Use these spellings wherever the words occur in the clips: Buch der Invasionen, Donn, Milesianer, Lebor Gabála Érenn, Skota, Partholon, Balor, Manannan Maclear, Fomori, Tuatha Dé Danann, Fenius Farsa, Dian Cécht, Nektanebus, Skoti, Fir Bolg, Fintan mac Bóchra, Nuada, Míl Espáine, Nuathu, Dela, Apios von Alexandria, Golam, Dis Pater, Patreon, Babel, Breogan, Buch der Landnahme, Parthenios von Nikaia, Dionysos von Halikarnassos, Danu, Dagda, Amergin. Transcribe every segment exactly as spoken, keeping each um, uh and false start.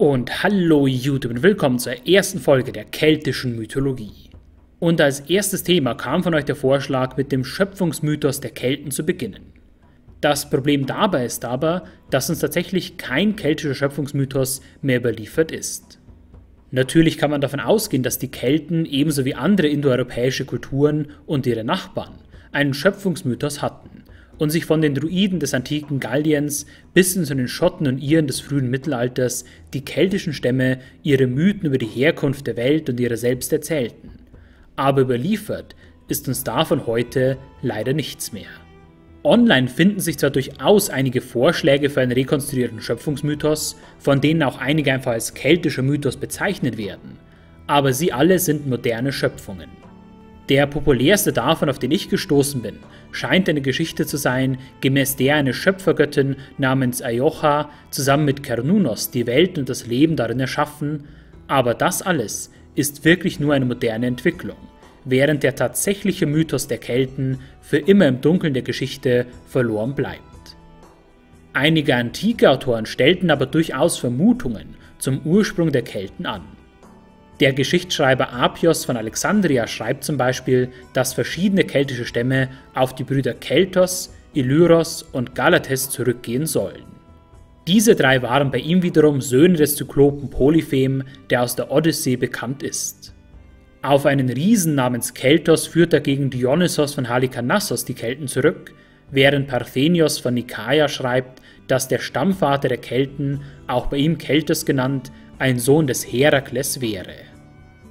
Und hallo YouTube und willkommen zur ersten Folge der keltischen Mythologie. Und als erstes Thema kam von euch der Vorschlag, mit dem Schöpfungsmythos der Kelten zu beginnen. Das Problem dabei ist aber, dass uns tatsächlich kein keltischer Schöpfungsmythos mehr überliefert ist. Natürlich kann man davon ausgehen, dass die Kelten ebenso wie andere indoeuropäische Kulturen und ihre Nachbarn einen Schöpfungsmythos hatten und sich von den Druiden des antiken Galliens bis hin zu den Schotten und Iren des frühen Mittelalters die keltischen Stämme ihre Mythen über die Herkunft der Welt und ihre selbst erzählten. Aber überliefert ist uns davon heute leider nichts mehr. Online finden sich zwar durchaus einige Vorschläge für einen rekonstruierten Schöpfungsmythos, von denen auch einige einfach als keltischer Mythos bezeichnet werden, aber sie alle sind moderne Schöpfungen. Der populärste davon, auf den ich gestoßen bin, scheint eine Geschichte zu sein, gemäß der eine Schöpfergöttin namens Aiocha zusammen mit Kernunos die Welt und das Leben darin erschaffen, aber das alles ist wirklich nur eine moderne Entwicklung, während der tatsächliche Mythos der Kelten für immer im Dunkeln der Geschichte verloren bleibt. Einige antike Autoren stellten aber durchaus Vermutungen zum Ursprung der Kelten an. Der Geschichtsschreiber Apios von Alexandria schreibt zum Beispiel, dass verschiedene keltische Stämme auf die Brüder Keltos, Illyros und Galates zurückgehen sollen. Diese drei waren bei ihm wiederum Söhne des Zyklopen Polyphem, der aus der Odyssee bekannt ist. Auf einen Riesen namens Keltos führt dagegen Dionysos von Halikarnassos die Kelten zurück, während Parthenios von Nikaia schreibt, dass der Stammvater der Kelten, auch bei ihm Keltos genannt, ein Sohn des Herakles wäre.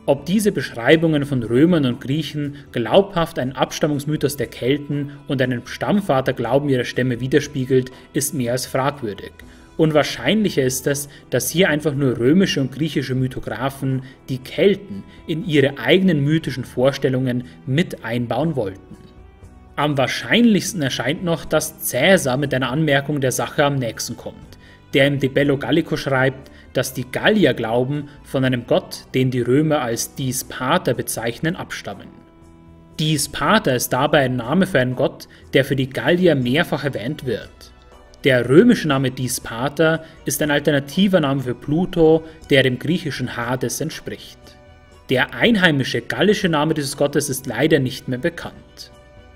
Ob diese Beschreibungen von Römern und Griechen glaubhaft einen Abstammungsmythos der Kelten und einen Stammvaterglauben ihrer Stämme widerspiegelt, ist mehr als fragwürdig. Und wahrscheinlicher ist es, dass hier einfach nur römische und griechische Mythographen die Kelten in ihre eigenen mythischen Vorstellungen mit einbauen wollten. Am wahrscheinlichsten erscheint noch, dass Cesair mit einer Anmerkung der Sache am nächsten kommt, der im De Bello Gallico schreibt, dass die Gallier glauben, von einem Gott, den die Römer als Dis Pater bezeichnen, abstammen. Dis Pater ist dabei ein Name für einen Gott, der für die Gallier mehrfach erwähnt wird. Der römische Name Dis Pater ist ein alternativer Name für Pluto, der dem griechischen Hades entspricht. Der einheimische gallische Name dieses Gottes ist leider nicht mehr bekannt.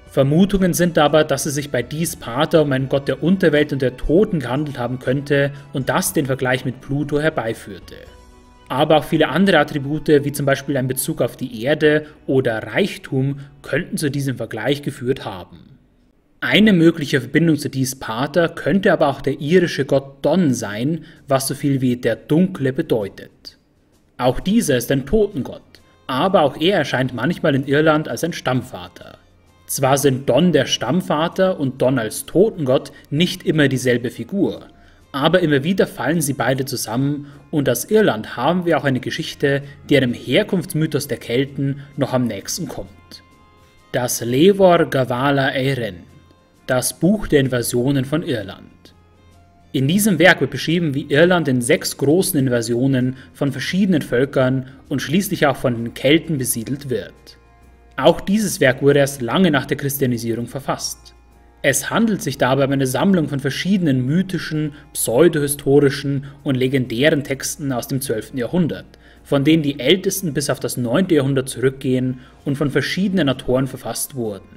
Vermutungen sind aber, dass es sich bei Dis Pater um einen Gott der Unterwelt und der Toten gehandelt haben könnte und das den Vergleich mit Pluto herbeiführte. Aber auch viele andere Attribute, wie zum Beispiel ein Bezug auf die Erde oder Reichtum, könnten zu diesem Vergleich geführt haben. Eine mögliche Verbindung zu Dis Pater könnte aber auch der irische Gott Donn sein, was so viel wie der Dunkle bedeutet. Auch dieser ist ein Totengott, aber auch er erscheint manchmal in Irland als ein Stammvater. Zwar sind Donn der Stammvater und Donn als Totengott nicht immer dieselbe Figur, aber immer wieder fallen sie beide zusammen und aus Irland haben wir auch eine Geschichte, die einem Herkunftsmythos der Kelten noch am nächsten kommt. Das Lebor Gabála Érenn, das Buch der Invasionen von Irland. In diesem Werk wird beschrieben, wie Irland in sechs großen Invasionen von verschiedenen Völkern und schließlich auch von den Kelten besiedelt wird. Auch dieses Werk wurde erst lange nach der Christianisierung verfasst. Es handelt sich dabei um eine Sammlung von verschiedenen mythischen, pseudohistorischen und legendären Texten aus dem zwölften Jahrhundert, von denen die ältesten bis auf das neunte Jahrhundert zurückgehen und von verschiedenen Autoren verfasst wurden.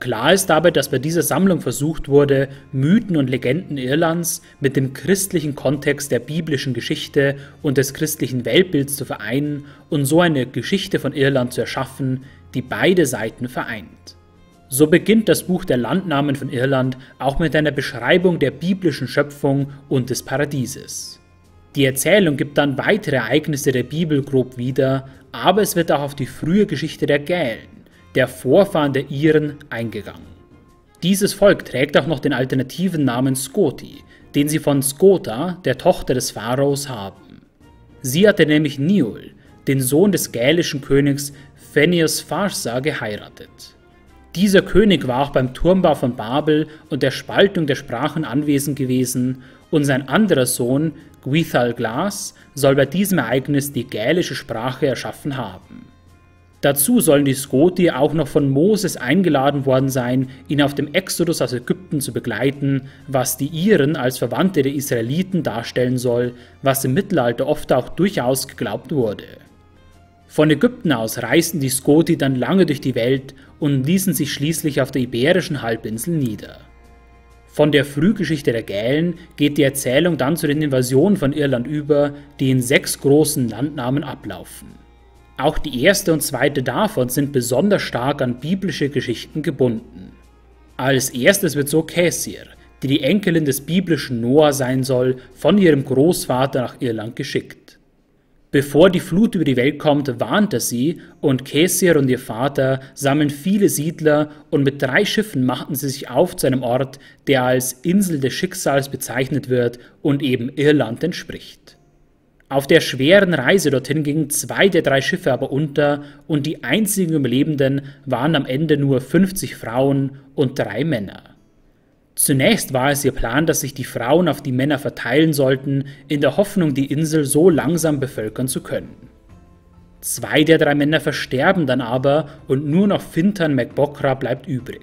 Klar ist dabei, dass bei dieser Sammlung versucht wurde, Mythen und Legenden Irlands mit dem christlichen Kontext der biblischen Geschichte und des christlichen Weltbilds zu vereinen und so eine Geschichte von Irland zu erschaffen, die beide Seiten vereint. So beginnt das Buch der Landnamen von Irland auch mit einer Beschreibung der biblischen Schöpfung und des Paradieses. Die Erzählung gibt dann weitere Ereignisse der Bibel grob wieder, aber es wird auch auf die frühe Geschichte der Gälen, der Vorfahren der Iren, eingegangen. Dieses Volk trägt auch noch den alternativen Namen Skoti, den sie von Skota, der Tochter des Pharaos, haben. Sie hatte nämlich Niul, den Sohn des gälischen Königs Fenius Farsa, geheiratet. Dieser König war auch beim Turmbau von Babel und der Spaltung der Sprachen anwesend gewesen und sein anderer Sohn Goídel Glas soll bei diesem Ereignis die gälische Sprache erschaffen haben. Dazu sollen die Skoti auch noch von Moses eingeladen worden sein, ihn auf dem Exodus aus Ägypten zu begleiten, was die Iren als Verwandte der Israeliten darstellen soll, was im Mittelalter oft auch durchaus geglaubt wurde. Von Ägypten aus reisten die Skoti dann lange durch die Welt und ließen sich schließlich auf der iberischen Halbinsel nieder. Von der Frühgeschichte der Gälen geht die Erzählung dann zu den Invasionen von Irland über, die in sechs großen Landnamen ablaufen. Auch die erste und zweite davon sind besonders stark an biblische Geschichten gebunden. Als erstes wird so Cesair, die die Enkelin des biblischen Noah sein soll, von ihrem Großvater nach Irland geschickt. Bevor die Flut über die Welt kommt, warnt er sie, und Cesair und ihr Vater sammeln viele Siedler und mit drei Schiffen machten sie sich auf zu einem Ort, der als Insel des Schicksals bezeichnet wird und eben Irland entspricht. Auf der schweren Reise dorthin gingen zwei der drei Schiffe aber unter und die einzigen Überlebenden waren am Ende nur fünfzig Frauen und drei Männer. Zunächst war es ihr Plan, dass sich die Frauen auf die Männer verteilen sollten, in der Hoffnung, die Insel so langsam bevölkern zu können. Zwei der drei Männer versterben dann aber und nur noch Fintan mac Bóchra bleibt übrig.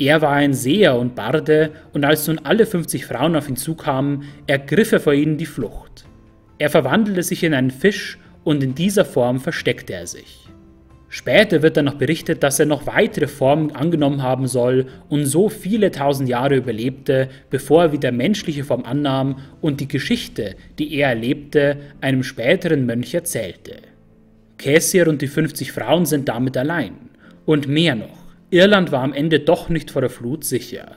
Er war ein Seher und Barde und als nun alle fünfzig Frauen auf ihn zukamen, ergriff er vor ihnen die Flucht. Er verwandelte sich in einen Fisch und in dieser Form versteckte er sich. Später wird dann noch berichtet, dass er noch weitere Formen angenommen haben soll und so viele tausend Jahre überlebte, bevor er wieder menschliche Form annahm und die Geschichte, die er erlebte, einem späteren Mönch erzählte. Cesair und die fünfzig Frauen sind damit allein. Und mehr noch, Irland war am Ende doch nicht vor der Flut sicher.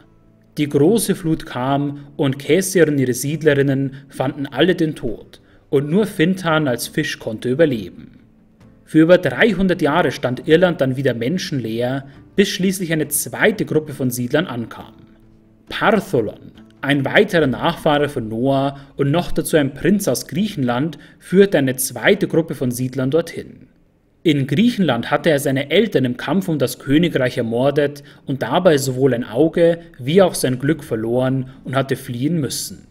Die große Flut kam und Cesair und ihre Siedlerinnen fanden alle den Tod und nur Fintan als Fisch konnte überleben. Für über dreihundert Jahre stand Irland dann wieder menschenleer, bis schließlich eine zweite Gruppe von Siedlern ankam. Partholon, ein weiterer Nachfahre von Noah und noch dazu ein Prinz aus Griechenland, führte eine zweite Gruppe von Siedlern dorthin. In Griechenland hatte er seine Eltern im Kampf um das Königreich ermordet und dabei sowohl ein Auge wie auch sein Glück verloren und hatte fliehen müssen.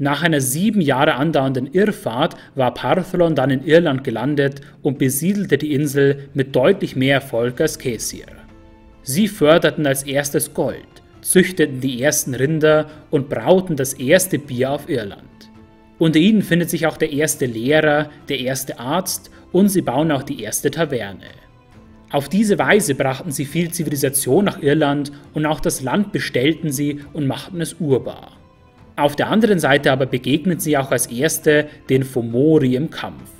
Nach einer sieben Jahre andauernden Irrfahrt war Partholon dann in Irland gelandet und besiedelte die Insel mit deutlich mehr Erfolg als Cesair. Sie förderten als erstes Gold, züchteten die ersten Rinder und brauten das erste Bier auf Irland. Unter ihnen findet sich auch der erste Lehrer, der erste Arzt und sie bauen auch die erste Taverne. Auf diese Weise brachten sie viel Zivilisation nach Irland und auch das Land bestellten sie und machten es urbar. Auf der anderen Seite aber begegnet sie auch als erste den Fomori im Kampf.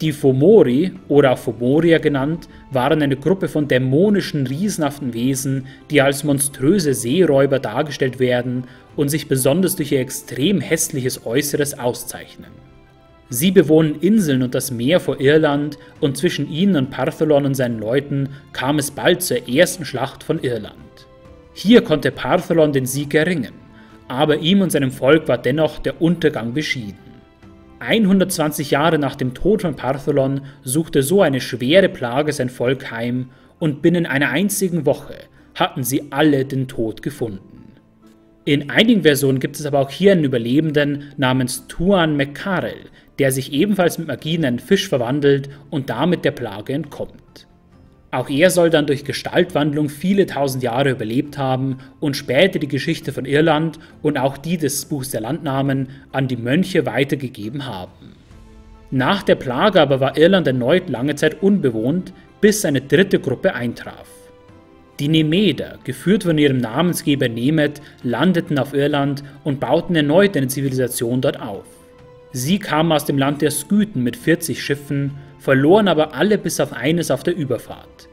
Die Fomori, oder auch Fomorier genannt, waren eine Gruppe von dämonischen, riesenhaften Wesen, die als monströse Seeräuber dargestellt werden und sich besonders durch ihr extrem hässliches Äußeres auszeichnen. Sie bewohnen Inseln und das Meer vor Irland und zwischen ihnen und Partholon und seinen Leuten kam es bald zur ersten Schlacht von Irland. Hier konnte Partholon den Sieg erringen. Aber ihm und seinem Volk war dennoch der Untergang beschieden. hundertzwanzig Jahre nach dem Tod von Partholon suchte so eine schwere Plage sein Volk heim und binnen einer einzigen Woche hatten sie alle den Tod gefunden. In einigen Versionen gibt es aber auch hier einen Überlebenden namens Tuan mac Cairill, der sich ebenfalls mit Magie in einen Fisch verwandelt und damit der Plage entkommt. Auch er soll dann durch Gestaltwandlung viele tausend Jahre überlebt haben und später die Geschichte von Irland und auch die des Buchs der Landnamen an die Mönche weitergegeben haben. Nach der Plage aber war Irland erneut lange Zeit unbewohnt, bis eine dritte Gruppe eintraf. Die Nemeder, geführt von ihrem Namensgeber Nemed, landeten auf Irland und bauten erneut eine Zivilisation dort auf. Sie kamen aus dem Land der Skythen mit vierzig Schiffen, verloren aber alle bis auf eines auf der Überfahrt.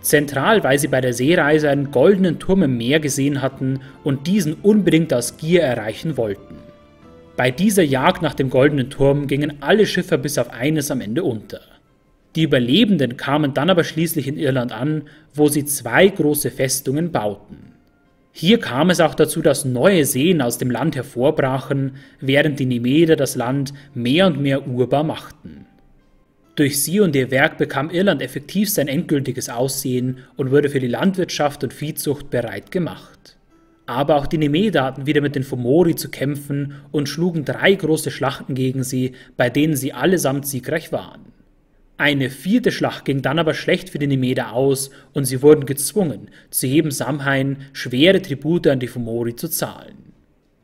Zentral, weil sie bei der Seereise einen goldenen Turm im Meer gesehen hatten und diesen unbedingt aus Gier erreichen wollten. Bei dieser Jagd nach dem goldenen Turm gingen alle Schiffer bis auf eines am Ende unter. Die Überlebenden kamen dann aber schließlich in Irland an, wo sie zwei große Festungen bauten. Hier kam es auch dazu, dass neue Seen aus dem Land hervorbrachen, während die Nemeder das Land mehr und mehr urbar machten. Durch sie und ihr Werk bekam Irland effektiv sein endgültiges Aussehen und wurde für die Landwirtschaft und Viehzucht bereit gemacht. Aber auch die Nemeder hatten wieder mit den Fomori zu kämpfen und schlugen drei große Schlachten gegen sie, bei denen sie allesamt siegreich waren. Eine vierte Schlacht ging dann aber schlecht für die Nemeder aus und sie wurden gezwungen, zu jedem Samhain schwere Tribute an die Fomori zu zahlen.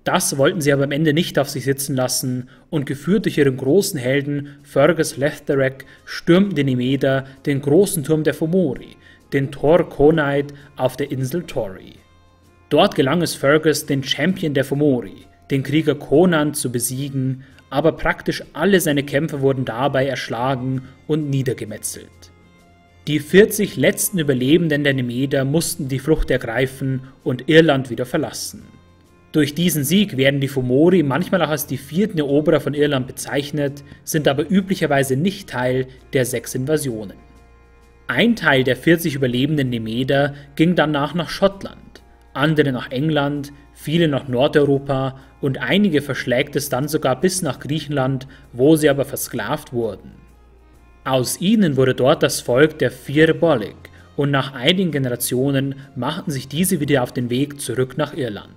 Das wollten sie aber am Ende nicht auf sich sitzen lassen und geführt durch ihren großen Helden Fergus Leftherek stürmten die Nemeder den großen Turm der Fomori, den Tor Conaid auf der Insel Tori. Dort gelang es Fergus, den Champion der Fomori, den Krieger Conan, zu besiegen, aber praktisch alle seine Kämpfer wurden dabei erschlagen und niedergemetzelt. Die vierzig letzten Überlebenden der Nemeder mussten die Flucht ergreifen und Irland wieder verlassen. Durch diesen Sieg werden die Fomori manchmal auch als die vierten Eroberer von Irland bezeichnet, sind aber üblicherweise nicht Teil der sechs Invasionen. Ein Teil der vierzig überlebenden Nemeder ging danach nach Schottland, andere nach England, viele nach Nordeuropa und einige verschlägt es dann sogar bis nach Griechenland, wo sie aber versklavt wurden. Aus ihnen wurde dort das Volk der Fir Bolg und nach einigen Generationen machten sich diese wieder auf den Weg zurück nach Irland.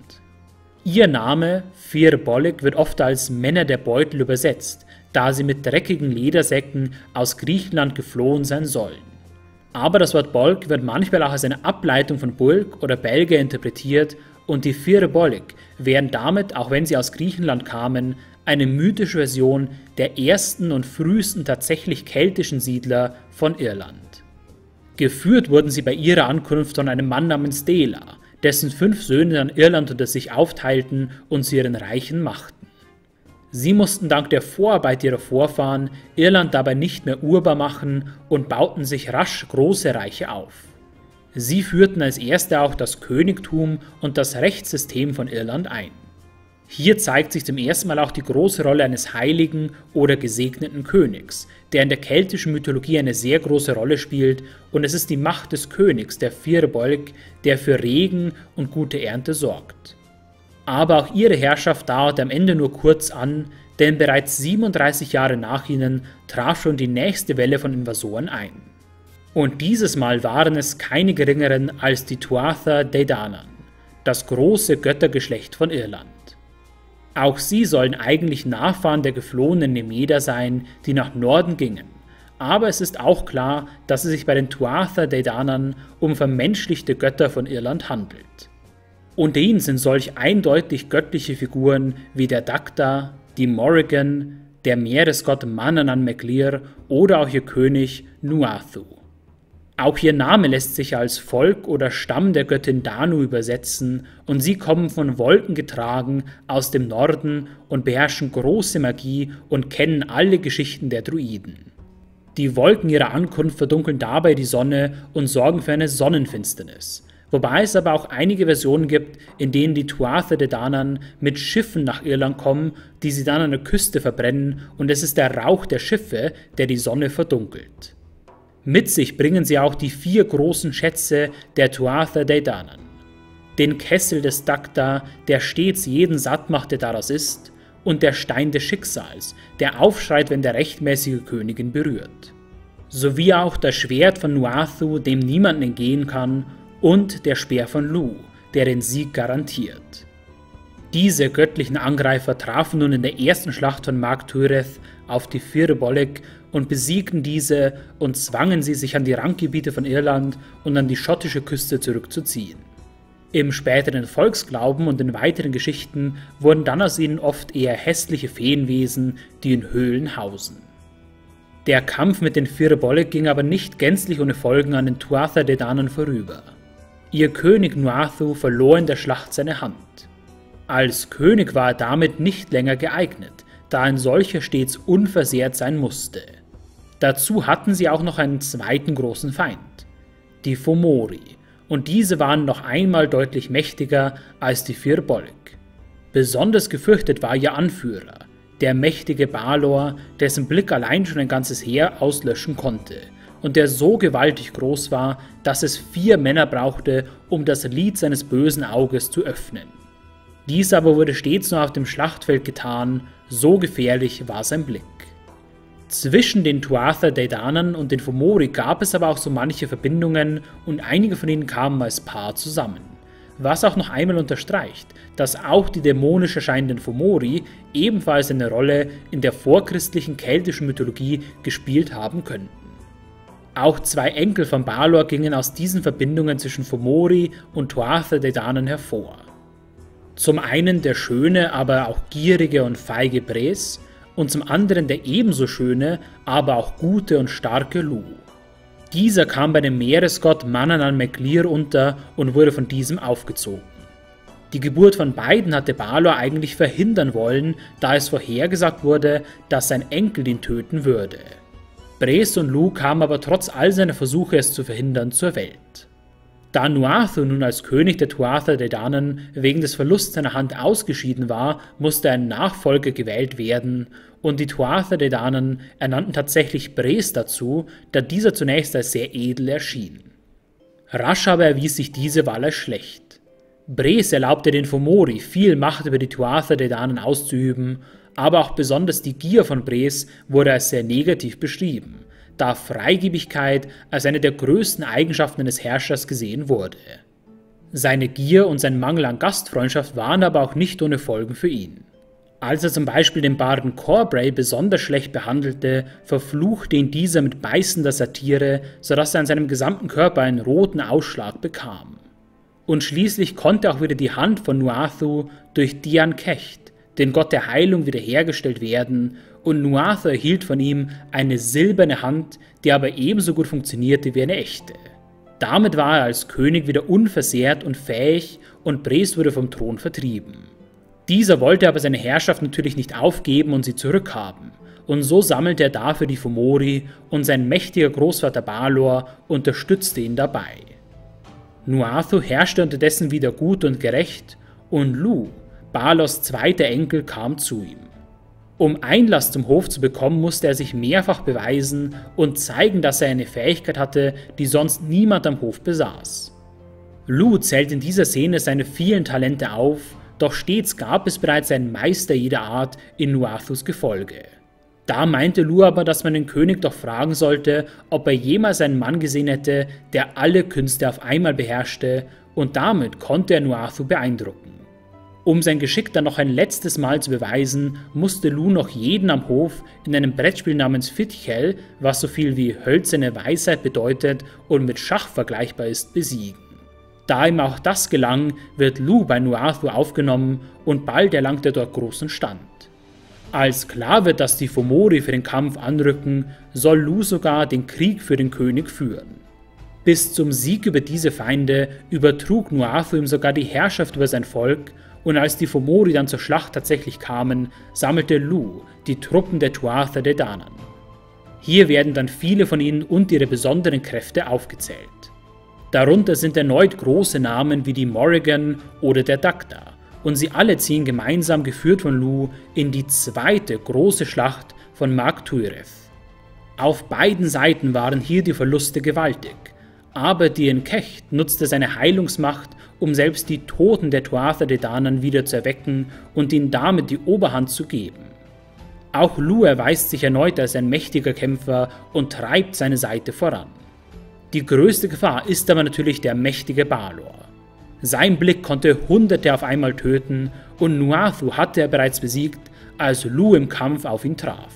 Ihr Name Fir Bolg wird oft als Männer der Beutel übersetzt, da sie mit dreckigen Ledersäcken aus Griechenland geflohen sein sollen. Aber das Wort Bolg wird manchmal auch als eine Ableitung von Bulk oder Belgier interpretiert und die Fir Bolg wären damit, auch wenn sie aus Griechenland kamen, eine mythische Version der ersten und frühesten tatsächlich keltischen Siedler von Irland. Geführt wurden sie bei ihrer Ankunft von einem Mann namens Dela, dessen fünf Söhne dann Irland unter sich aufteilten und zu ihren Reichen machten. Sie mussten dank der Vorarbeit ihrer Vorfahren Irland dabei nicht mehr urbar machen und bauten sich rasch große Reiche auf. Sie führten als Erste auch das Königtum und das Rechtssystem von Irland ein. Hier zeigt sich zum ersten Mal auch die große Rolle eines heiligen oder gesegneten Königs, der in der keltischen Mythologie eine sehr große Rolle spielt und es ist die Macht des Königs, der Fir Bolg, der für Regen und gute Ernte sorgt. Aber auch ihre Herrschaft dauerte am Ende nur kurz an, denn bereits siebenunddreißig Jahre nach ihnen traf schon die nächste Welle von Invasoren ein. Und dieses Mal waren es keine geringeren als die Tuatha Dé Danann, das große Göttergeschlecht von Irland. Auch sie sollen eigentlich Nachfahren der geflohenen Nemeder sein, die nach Norden gingen, aber es ist auch klar, dass es sich bei den Tuatha Dé Danann um vermenschlichte Götter von Irland handelt. Unter ihnen sind solch eindeutig göttliche Figuren wie der Dagda, die Morrigan, der Meeresgott Manannan Maclear oder auch ihr König Nuathu. Auch ihr Name lässt sich als Volk oder Stamm der Göttin Danu übersetzen und sie kommen von Wolken getragen aus dem Norden und beherrschen große Magie und kennen alle Geschichten der Druiden. Die Wolken ihrer Ankunft verdunkeln dabei die Sonne und sorgen für eine Sonnenfinsternis, wobei es aber auch einige Versionen gibt, in denen die Tuatha Dé Danann mit Schiffen nach Irland kommen, die sie dann an der Küste verbrennen und es ist der Rauch der Schiffe, der die Sonne verdunkelt. Mit sich bringen sie auch die vier großen Schätze der Tuatha Dé Danann. Den Kessel des Dagda, der stets jeden satt macht, der daraus isst, und der Stein des Schicksals, der aufschreit, wenn der rechtmäßige König ihn berührt. Sowie auch das Schwert von Nuathu, dem niemand entgehen kann, und der Speer von Lugh, der den Sieg garantiert. Diese göttlichen Angreifer trafen nun in der ersten Schlacht von Mag Tuired auf die Fir Bolg und besiegten diese und zwangen sie, sich an die Randgebiete von Irland und an die schottische Küste zurückzuziehen. Im späteren Volksglauben und in weiteren Geschichten wurden dann aus ihnen oft eher hässliche Feenwesen, die in Höhlen hausen. Der Kampf mit den Fir Bolg ging aber nicht gänzlich ohne Folgen an den Tuatha Dé Danann vorüber. Ihr König Nuathu verlor in der Schlacht seine Hand. Als König war er damit nicht länger geeignet, da ein solcher stets unversehrt sein musste. Dazu hatten sie auch noch einen zweiten großen Feind, die Fomori, und diese waren noch einmal deutlich mächtiger als die Fir Bolg. Besonders gefürchtet war ihr Anführer, der mächtige Balor, dessen Blick allein schon ein ganzes Heer auslöschen konnte und der so gewaltig groß war, dass es vier Männer brauchte, um das Lid seines bösen Auges zu öffnen. Dies aber wurde stets nur auf dem Schlachtfeld getan, so gefährlich war sein Blick. Zwischen den Tuatha Dé Danann und den Fomori gab es aber auch so manche Verbindungen und einige von ihnen kamen als Paar zusammen, was auch noch einmal unterstreicht, dass auch die dämonisch erscheinenden Fomori ebenfalls eine Rolle in der vorchristlichen keltischen Mythologie gespielt haben könnten. Auch zwei Enkel von Balor gingen aus diesen Verbindungen zwischen Fomori und Tuatha Dé Danann hervor. Zum einen der schöne, aber auch gierige und feige Bres und zum anderen der ebenso schöne, aber auch gute und starke Lugh. Dieser kam bei dem Meeresgott Manannan Meglir unter und wurde von diesem aufgezogen. Die Geburt von beiden hatte Balor eigentlich verhindern wollen, da es vorhergesagt wurde, dass sein Enkel ihn töten würde. Bres und Lugh kamen aber trotz all seiner Versuche, es zu verhindern, zur Welt. Da Nuathu nun als König der Tuatha Dé Danann wegen des Verlusts seiner Hand ausgeschieden war, musste ein Nachfolger gewählt werden, und die Tuatha Dé Danann ernannten tatsächlich Bres dazu, da dieser zunächst als sehr edel erschien. Rasch aber erwies sich diese Wahl als schlecht. Bres erlaubte den Fomori, viel Macht über die Tuatha Dé Danann auszuüben, aber auch besonders die Gier von Bres wurde als sehr negativ beschrieben, da Freigebigkeit als eine der größten Eigenschaften eines Herrschers gesehen wurde. Seine Gier und sein Mangel an Gastfreundschaft waren aber auch nicht ohne Folgen für ihn. Als er zum Beispiel den Barden Corbray besonders schlecht behandelte, verfluchte ihn dieser mit beißender Satire, sodass er an seinem gesamten Körper einen roten Ausschlag bekam. Und schließlich konnte auch wieder die Hand von Nuathu durch Dian Cécht, den Gott der Heilung, wiederhergestellt werden, und Nuatha erhielt von ihm eine silberne Hand, die aber ebenso gut funktionierte wie eine echte. Damit war er als König wieder unversehrt und fähig, und Bres wurde vom Thron vertrieben. Dieser wollte aber seine Herrschaft natürlich nicht aufgeben und sie zurückhaben, und so sammelte er dafür die Fomori, und sein mächtiger Großvater Balor unterstützte ihn dabei. Nuathu herrschte unterdessen wieder gut und gerecht, und Lugh, Balors zweiter Enkel, kam zu ihm. Um Einlass zum Hof zu bekommen, musste er sich mehrfach beweisen und zeigen, dass er eine Fähigkeit hatte, die sonst niemand am Hof besaß. Lugh zählt in dieser Szene seine vielen Talente auf, doch stets gab es bereits einen Meister jeder Art in Nuathus Gefolge. Da meinte Lugh aber, dass man den König doch fragen sollte, ob er jemals einen Mann gesehen hätte, der alle Künste auf einmal beherrschte, und damit konnte er Nuathu beeindrucken. Um sein Geschick dann noch ein letztes Mal zu beweisen, musste Lugh noch jeden am Hof in einem Brettspiel namens Fitchel, was so viel wie hölzerne Weisheit bedeutet und mit Schach vergleichbar ist, besiegen. Da ihm auch das gelang, wird Lugh bei Nuathu aufgenommen und bald erlangt er dort großen Stand. Als klar wird, dass die Fomori für den Kampf anrücken, soll Lugh sogar den Krieg für den König führen. Bis zum Sieg über diese Feinde übertrug Nuathu ihm sogar die Herrschaft über sein Volk, und als die Fomori dann zur Schlacht tatsächlich kamen, sammelte Lugh die Truppen der Tuatha Dé Danann. Hier werden dann viele von ihnen und ihre besonderen Kräfte aufgezählt. Darunter sind erneut große Namen wie die Morrigan oder der Dagda, und sie alle ziehen gemeinsam, geführt von Lugh, in die zweite große Schlacht von Mag Tuired. Auf beiden Seiten waren hier die Verluste gewaltig, aber Dian Cécht nutzte seine Heilungsmacht, um selbst die Toten der Tuatha Dé Danann wieder zu erwecken und ihnen damit die Oberhand zu geben. Auch Lugh erweist sich erneut als ein mächtiger Kämpfer und treibt seine Seite voran. Die größte Gefahr ist aber natürlich der mächtige Balor. Sein Blick konnte Hunderte auf einmal töten, und Nuathu hatte er bereits besiegt, als Lugh im Kampf auf ihn traf.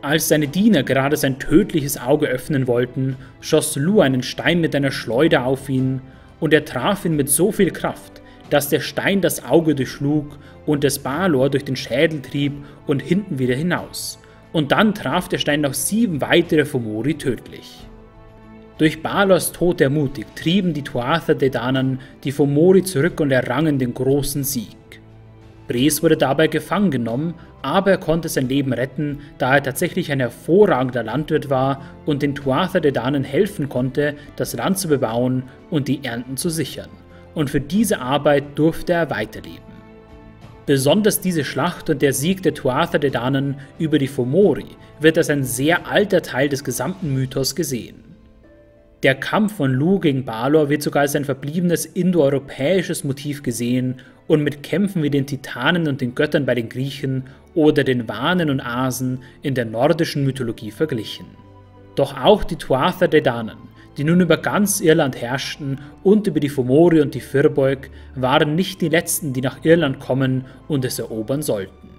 Als seine Diener gerade sein tödliches Auge öffnen wollten, schoss Lugh einen Stein mit einer Schleuder auf ihn, und er traf ihn mit so viel Kraft, dass der Stein das Auge durchschlug und es Balor durch den Schädel trieb und hinten wieder hinaus, und dann traf der Stein noch sieben weitere Fomori tödlich. Durch Balors Tod ermutigt, trieben die Tuatha Dé Danann die Fomori zurück und errangen den großen Sieg. Bres wurde dabei gefangen genommen, aber er konnte sein Leben retten, da er tatsächlich ein hervorragender Landwirt war und den Tuatha Dé Danann helfen konnte, das Land zu bebauen und die Ernten zu sichern. Und für diese Arbeit durfte er weiterleben. Besonders diese Schlacht und der Sieg der Tuatha Dé Danann über die Fomori wird als ein sehr alter Teil des gesamten Mythos gesehen. Der Kampf von Lugh gegen Balor wird sogar als ein verbliebenes indoeuropäisches Motiv gesehen und mit Kämpfen wie den Titanen und den Göttern bei den Griechen oder den Wanen und Asen in der nordischen Mythologie verglichen. Doch auch die Tuatha Dé Danann, die nun über ganz Irland herrschten, und über die Fomori und die Fir Bolg, waren nicht die letzten, die nach Irland kommen und es erobern sollten.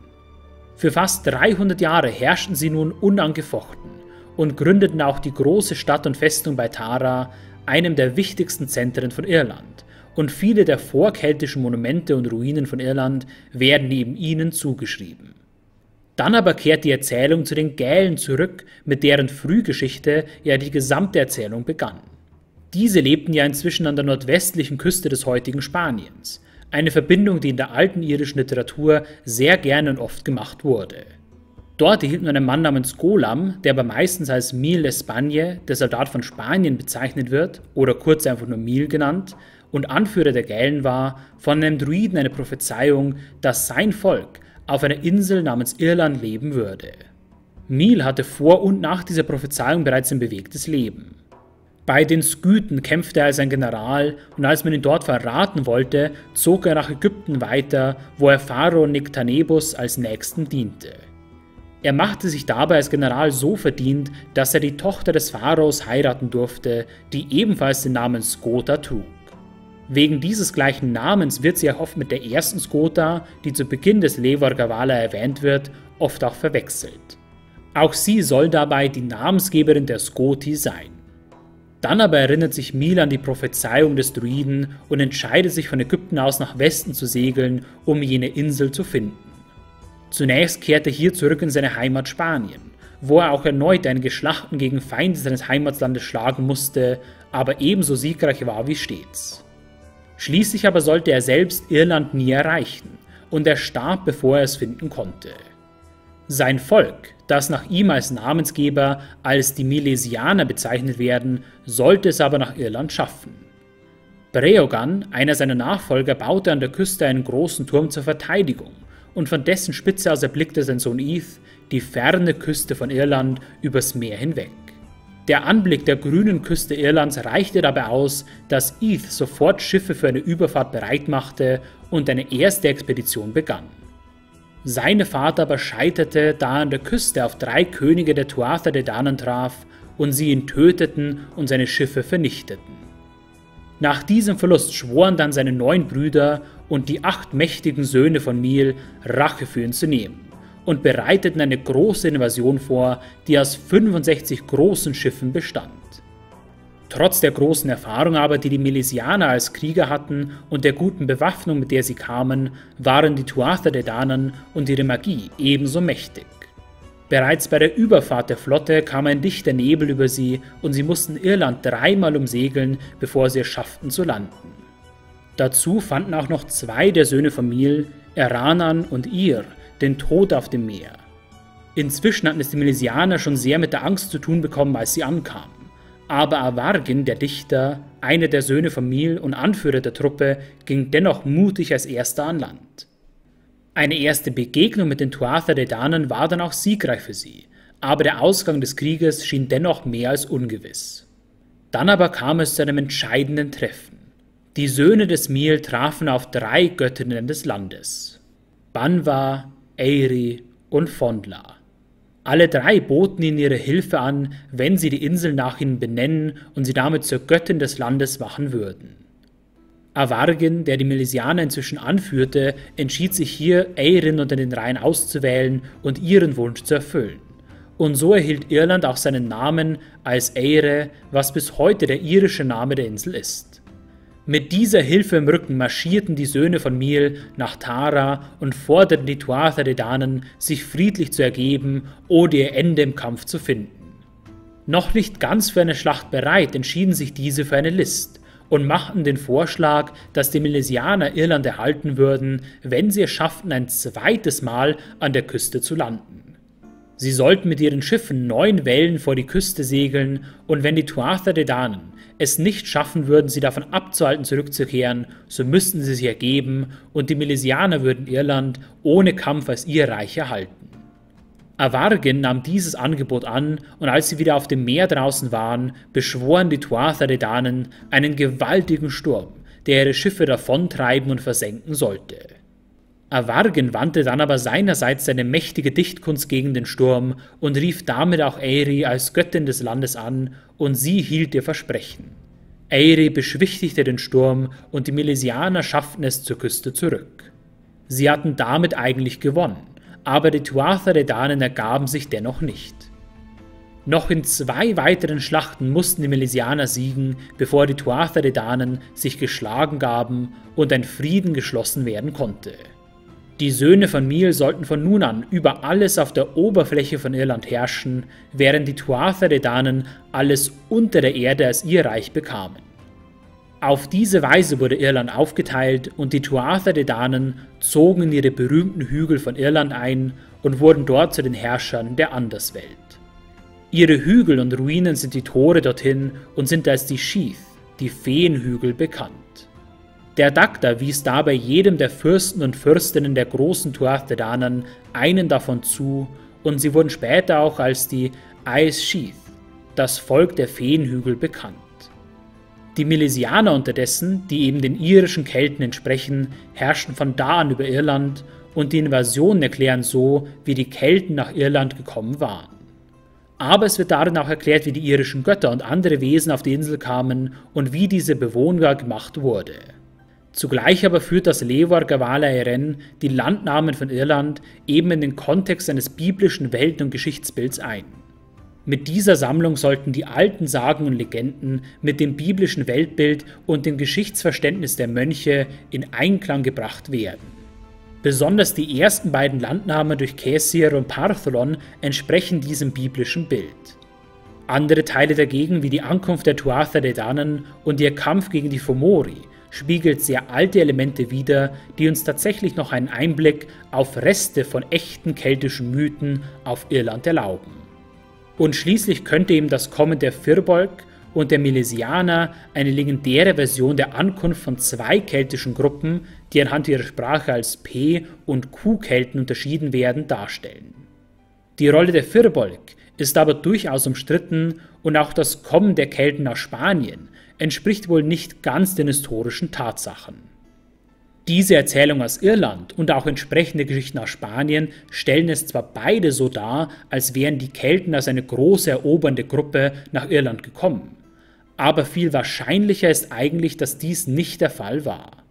Für fast dreihundert Jahre herrschten sie nun unangefochten, und gründeten auch die große Stadt und Festung bei Tara, einem der wichtigsten Zentren von Irland, und viele der vorkeltischen Monumente und Ruinen von Irland werden neben ihnen zugeschrieben. Dann aber kehrt die Erzählung zu den Gälen zurück, mit deren Frühgeschichte ja die gesamte Erzählung begann. Diese lebten ja inzwischen an der nordwestlichen Küste des heutigen Spaniens, eine Verbindung, die in der alten irischen Literatur sehr gern und oft gemacht wurde. Dort erhielt man einen Mann namens Golam, der aber meistens als Míl Espáine, der Soldat von Spanien, bezeichnet wird, oder kurz einfach nur Míl genannt, und Anführer der Gälen war, von einem Druiden eine Prophezeiung, dass sein Volk auf einer Insel namens Irland leben würde. Míl hatte vor und nach dieser Prophezeiung bereits ein bewegtes Leben. Bei den Skythen kämpfte er als ein General, und als man ihn dort verraten wollte, zog er nach Ägypten weiter, wo er Pharao Nektanebus als Nächsten diente. Er machte sich dabei als General so verdient, dass er die Tochter des Pharaos heiraten durfte, die ebenfalls den Namen Skota trug. Wegen dieses gleichen Namens wird sie auch oft mit der ersten Skota, die zu Beginn des Lebor Gabála erwähnt wird, oft auch verwechselt. Auch sie soll dabei die Namensgeberin der Skoti sein. Dann aber erinnert sich Míl an die Prophezeiung des Druiden und entscheidet sich von Ägypten aus nach Westen zu segeln, um jene Insel zu finden. Zunächst kehrt er hier zurück in seine Heimat Spanien, wo er auch erneut einige Schlachten gegen Feinde seines Heimatlandes schlagen musste, aber ebenso siegreich war wie stets. Schließlich aber sollte er selbst Irland nie erreichen, und er starb, bevor er es finden konnte. Sein Volk, das nach ihm als Namensgeber als die Milesianer bezeichnet werden, sollte es aber nach Irland schaffen. Breogan, einer seiner Nachfolger, baute an der Küste einen großen Turm zur Verteidigung, und von dessen Spitze aus erblickte sein Sohn Ith die ferne Küste von Irland übers Meer hinweg. Der Anblick der grünen Küste Irlands reichte dabei aus, dass Ith sofort Schiffe für eine Überfahrt bereitmachte und eine erste Expedition begann. Seine Fahrt aber scheiterte, da er an der Küste auf drei Könige der Tuatha Dé Danann traf und sie ihn töteten und seine Schiffe vernichteten. Nach diesem Verlust schworen dann seine neun Brüder und die acht mächtigen Söhne von Míl, Rache für ihn zu nehmen, und bereiteten eine große Invasion vor, die aus fünfundsechzig großen Schiffen bestand. Trotz der großen Erfahrung aber, die die Milesianer als Krieger hatten, und der guten Bewaffnung, mit der sie kamen, waren die Tuatha Dé Danann und ihre Magie ebenso mächtig. Bereits bei der Überfahrt der Flotte kam ein dichter Nebel über sie, und sie mussten Irland dreimal umsegeln, bevor sie es schafften zu landen. Dazu fanden auch noch zwei der Söhne von Míl, Eranan und Ir, den Tod auf dem Meer. Inzwischen hatten es die Milesianer schon sehr mit der Angst zu tun bekommen, als sie ankamen. Aber Amergin, der Dichter, einer der Söhne von Míl und Anführer der Truppe, ging dennoch mutig als Erster an Land. Eine erste Begegnung mit den Tuatha Dé Danann war dann auch siegreich für sie, aber der Ausgang des Krieges schien dennoch mehr als ungewiss. Dann aber kam es zu einem entscheidenden Treffen. Die Söhne des Míl trafen auf drei Göttinnen des Landes: Banwa, Ériu und Fondla. Alle drei boten ihnen ihre Hilfe an, wenn sie die Insel nach ihnen benennen und sie damit zur Göttin des Landes machen würden. Amergin, der die Milesianer inzwischen anführte, entschied sich hier, Éirin unter den Reihen auszuwählen und ihren Wunsch zu erfüllen. Und so erhielt Irland auch seinen Namen als Éire, was bis heute der irische Name der Insel ist. Mit dieser Hilfe im Rücken marschierten die Söhne von Míl nach Tara und forderten die Tuatha Dé Danann, sich friedlich zu ergeben oder ihr Ende im Kampf zu finden. Noch nicht ganz für eine Schlacht bereit, entschieden sich diese für eine List und machten den Vorschlag, dass die Milesianer Irland erhalten würden, wenn sie es schafften, ein zweites Mal an der Küste zu landen. Sie sollten mit ihren Schiffen neun Wellen vor die Küste segeln, und wenn die Tuatha Dé Danann es nicht schaffen würden, sie davon abzuhalten, zurückzukehren, so müssten sie sich ergeben, und die Milesianer würden Irland ohne Kampf als ihr Reich erhalten. Amergin nahm dieses Angebot an, und als sie wieder auf dem Meer draußen waren, beschworen die Tuatha Dé Danann einen gewaltigen Sturm, der ihre Schiffe davontreiben und versenken sollte. Amergin wandte dann aber seinerseits seine mächtige Dichtkunst gegen den Sturm und rief damit auch Éiru als Göttin des Landes an, und sie hielt ihr Versprechen. Éiru beschwichtigte den Sturm, und die Milesianer schafften es zur Küste zurück. Sie hatten damit eigentlich gewonnen, aber die Tuatha Dé Danann ergaben sich dennoch nicht. Noch in zwei weiteren Schlachten mussten die Milesianer siegen, bevor die Tuatha Dé Danann sich geschlagen gaben und ein Frieden geschlossen werden konnte. Die Söhne von Míl sollten von nun an über alles auf der Oberfläche von Irland herrschen, während die Tuatha Dé Danann alles unter der Erde als ihr Reich bekamen. Auf diese Weise wurde Irland aufgeteilt und die Tuatha Dé Danann zogen in ihre berühmten Hügel von Irland ein und wurden dort zu den Herrschern der Anderswelt. Ihre Hügel und Ruinen sind die Tore dorthin und sind als die Sheath, die Feenhügel, bekannt. Der Dagda wies dabei jedem der Fürsten und Fürstinnen der großen Tuatha Dé Danann einen davon zu und sie wurden später auch als die Aes Sheath, das Volk der Feenhügel, bekannt. Die Milesianer unterdessen, die eben den irischen Kelten entsprechen, herrschten von da an über Irland und die Invasionen erklären so, wie die Kelten nach Irland gekommen waren. Aber es wird darin auch erklärt, wie die irischen Götter und andere Wesen auf die Insel kamen und wie diese bewohnbar gemacht wurde. Zugleich aber führt das Lebor Gabála Érenn die Landnamen von Irland eben in den Kontext eines biblischen Welten- und Geschichtsbilds ein. Mit dieser Sammlung sollten die alten Sagen und Legenden mit dem biblischen Weltbild und dem Geschichtsverständnis der Mönche in Einklang gebracht werden. Besonders die ersten beiden Landnamen durch Cesair und Partholon entsprechen diesem biblischen Bild. Andere Teile dagegen, wie die Ankunft der Tuatha Dé Danann und ihr Kampf gegen die Fomori, spiegelt sehr alte Elemente wider, die uns tatsächlich noch einen Einblick auf Reste von echten keltischen Mythen auf Irland erlauben. Und schließlich könnte eben das Kommen der Fir Bolg und der Milesianer eine legendäre Version der Ankunft von zwei keltischen Gruppen, die anhand ihrer Sprache als P- und Q-Kelten unterschieden werden, darstellen. Die Rolle der Fir Bolg ist aber durchaus umstritten und auch das Kommen der Kelten nach Spanien entspricht wohl nicht ganz den historischen Tatsachen. Diese Erzählung aus Irland und auch entsprechende Geschichten aus Spanien stellen es zwar beide so dar, als wären die Kelten als eine große erobernde Gruppe nach Irland gekommen, aber viel wahrscheinlicher ist eigentlich, dass dies nicht der Fall war.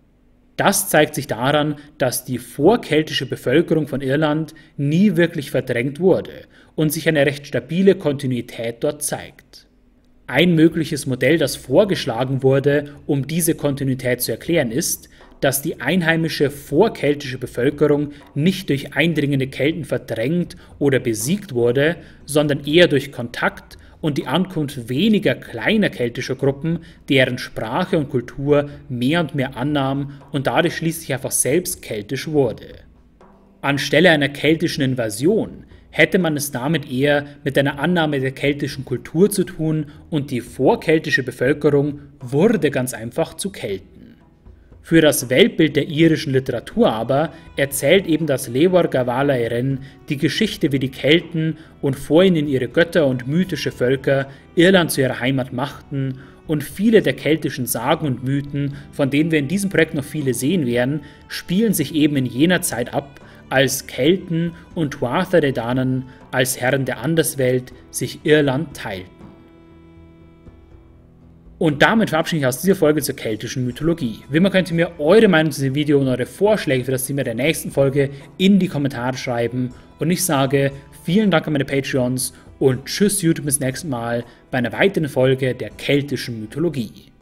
Das zeigt sich daran, dass die vorkeltische Bevölkerung von Irland nie wirklich verdrängt wurde und sich eine recht stabile Kontinuität dort zeigt. Ein mögliches Modell, das vorgeschlagen wurde, um diese Kontinuität zu erklären, ist, dass die einheimische vorkeltische Bevölkerung nicht durch eindringende Kelten verdrängt oder besiegt wurde, sondern eher durch Kontakt und die Ankunft weniger kleiner keltischer Gruppen, deren Sprache und Kultur mehr und mehr annahm und dadurch schließlich einfach selbst keltisch wurde. Anstelle einer keltischen Invasion hätte man es damit eher mit einer Annahme der keltischen Kultur zu tun und die vorkeltische Bevölkerung wurde ganz einfach zu Kelten. Für das Weltbild der irischen Literatur aber erzählt eben das Lebor Gabála Érenn die Geschichte, wie die Kelten und vor ihnen ihre Götter und mythische Völker Irland zu ihrer Heimat machten und viele der keltischen Sagen und Mythen, von denen wir in diesem Projekt noch viele sehen werden, spielen sich eben in jener Zeit ab, als Kelten und Tuatha Dé Danann als Herren der Anderswelt sich Irland teilten. Und damit verabschiede ich aus dieser Folge zur keltischen Mythologie. Wie immer könnt ihr mir eure Meinung zu diesem Video und eure Vorschläge für das Thema der nächsten Folge in die Kommentare schreiben und ich sage vielen Dank an meine Patreons und tschüss YouTube bis nächsten Mal bei einer weiteren Folge der keltischen Mythologie.